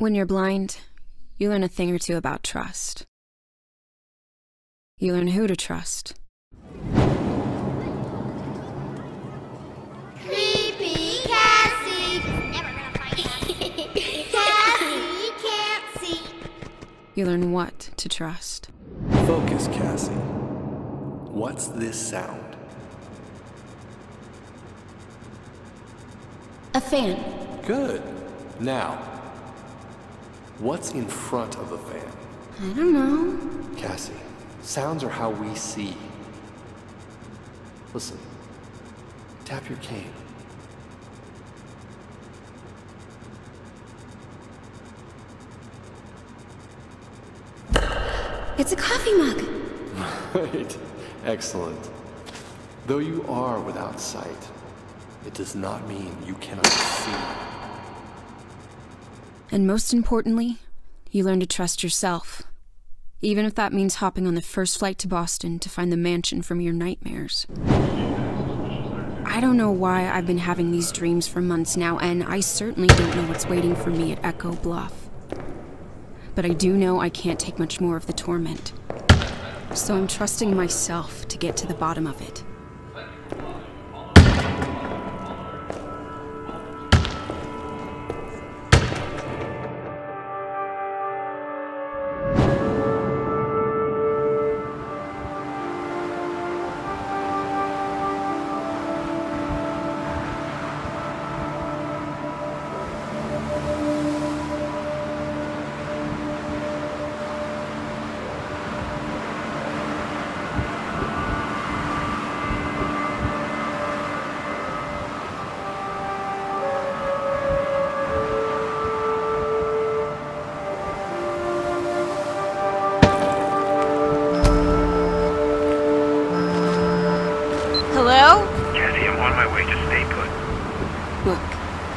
When you're blind, you learn a thing or two about trust. You learn who to trust. Creepy Cassie! Never gonna find Cassie. Cassie can't see. You learn what to trust. Focus, Cassie. What's this sound? A fan. Good. Now, what's in front of the fan? I don't know. Cassie, sounds are how we see. Listen. Tap your cane. It's a coffee mug. Right. Excellent. Though you are without sight, it does not mean you cannot see. And most importantly, you learn to trust yourself. Even if that means hopping on the first flight to Boston to find the mansion from your nightmares. I don't know why I've been having these dreams for months now, and I certainly don't know what's waiting for me at Echo Bluff. But I do know I can't take much more of the torment. So I'm trusting myself to get to the bottom of it.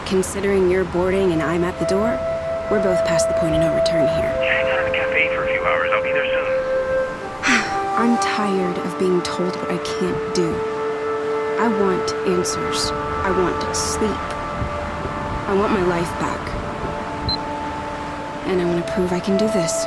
Considering you're boarding and I'm at the door, we're both past the point of no return here. Hang out at the cafe for a few hours. I'll be there soon. I'm tired of being told what I can't do. I want answers. I want sleep. I want my life back. And I want to prove I can do this.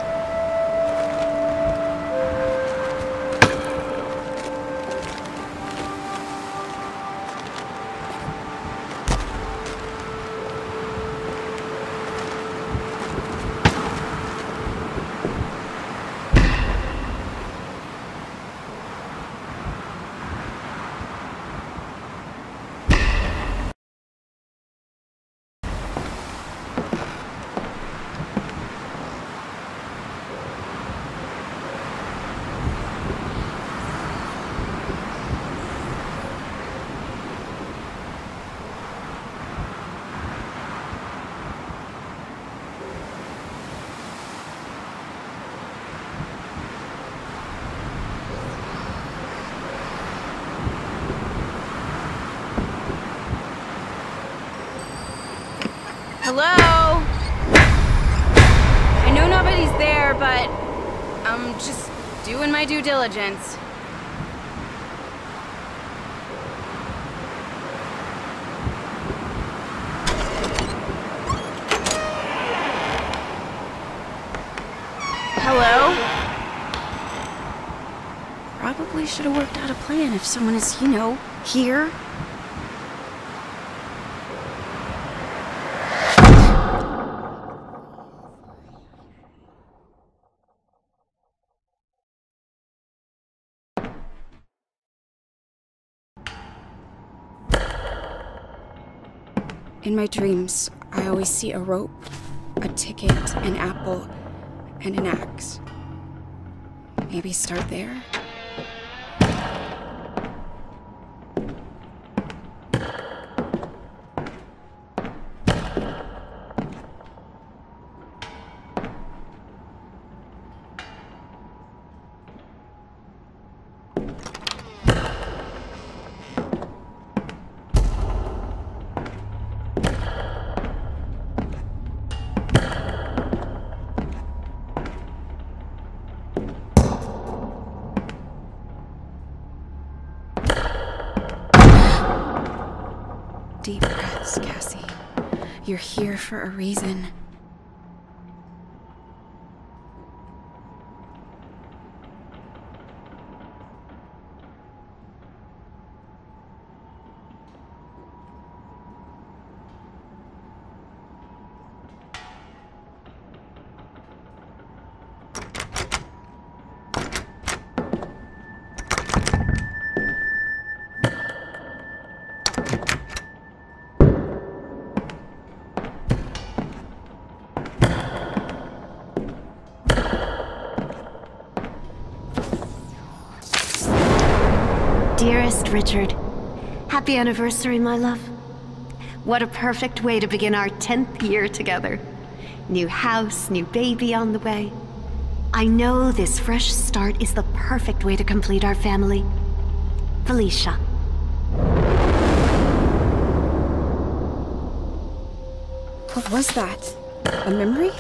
Hello? I know nobody's there, but I'm just doing my due diligence. Hello? Probably should have worked out a plan if someone is, you know, here. In my dreams, I always see a rope, a ticket, an apple, and an axe. Maybe start there? Deep breaths, Cassie. You're here for a reason. dearest Richard. Happy anniversary, my love. What a perfect way to begin our 10th year together. New house, new baby on the way. I know this fresh start is the perfect way to complete our family. Felicia. What was that? A memory?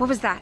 What was that?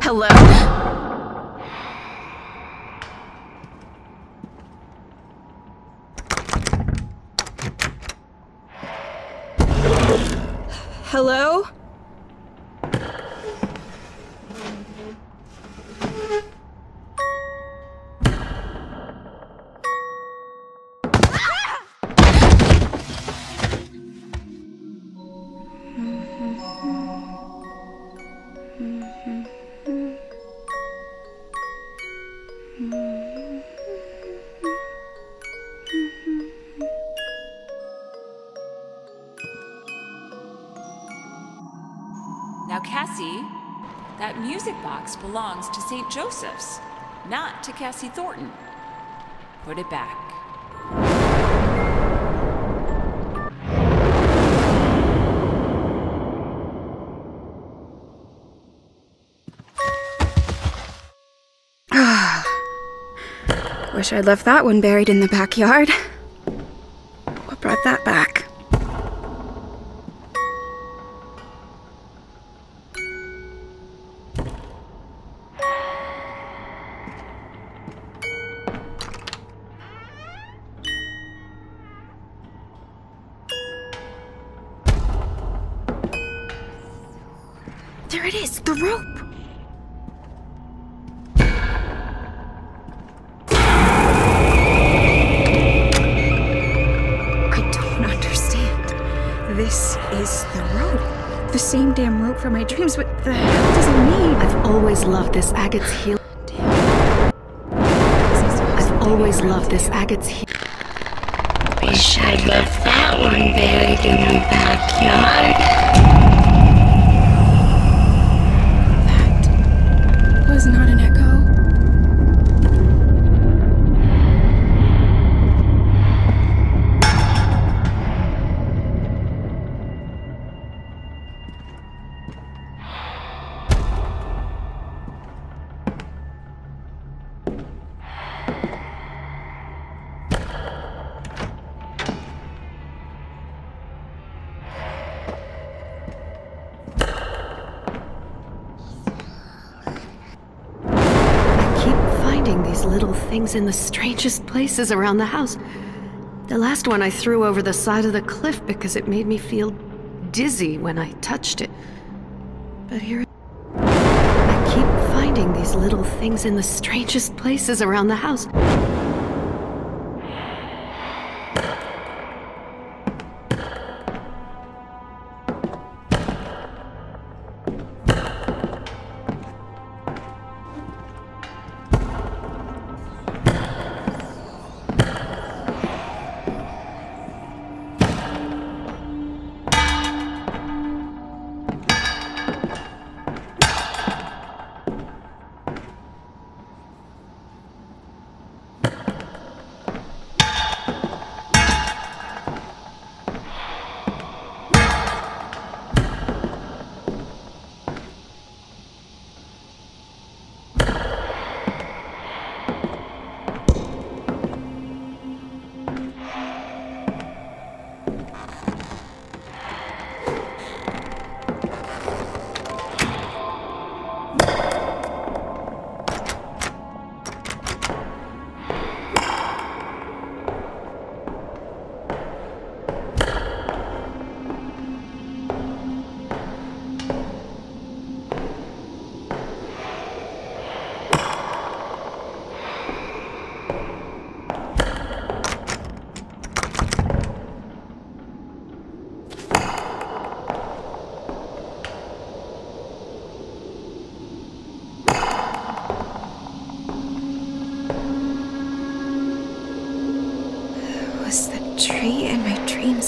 Hello? Hello? Now, Cassie, that music box belongs to Saint Joseph's, not to Cassie Thornton. Put it back. Wish I'd left that one buried in the backyard. What brought that back? There it is, the rope! I don't understand. This is the rope. The same damn rope from my dreams. What the hell does it mean? I've always loved this agate's heel. I've always loved this agate's heel. Wish I'd left that one buried in the backyard. Is not an echo. these little things in the strangest places around the house. The last one I threw over the side of the cliff because it made me feel dizzy when I touched it. But here I keep finding these little things in the strangest places around the house.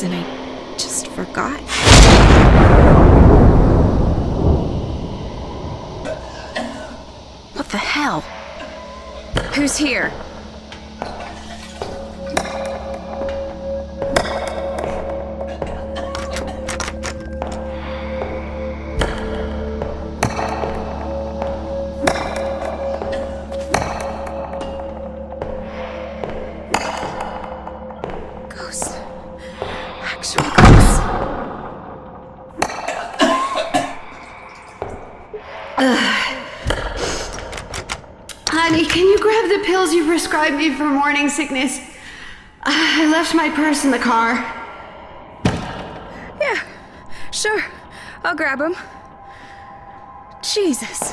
And I just forgot. What the hell? Who's here? Prescribed me for morning sickness. I left my purse in the car. Yeah, sure. I'll grab him. Jesus.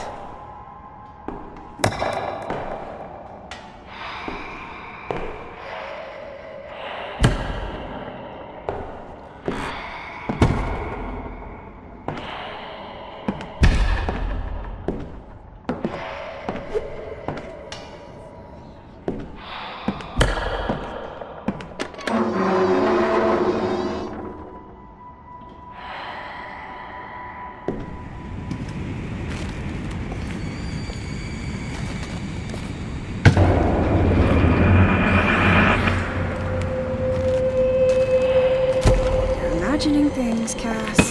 Things, Cass.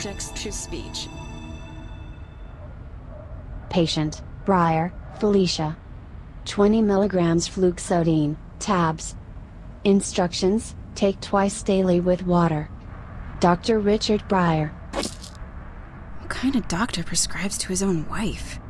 Text to speech. Patient, Breyer, Felicia. 20 milligrams fluoxetine, tabs. Instructions, take twice daily with water. Dr. Richard Breyer. What kind of doctor prescribes to his own wife?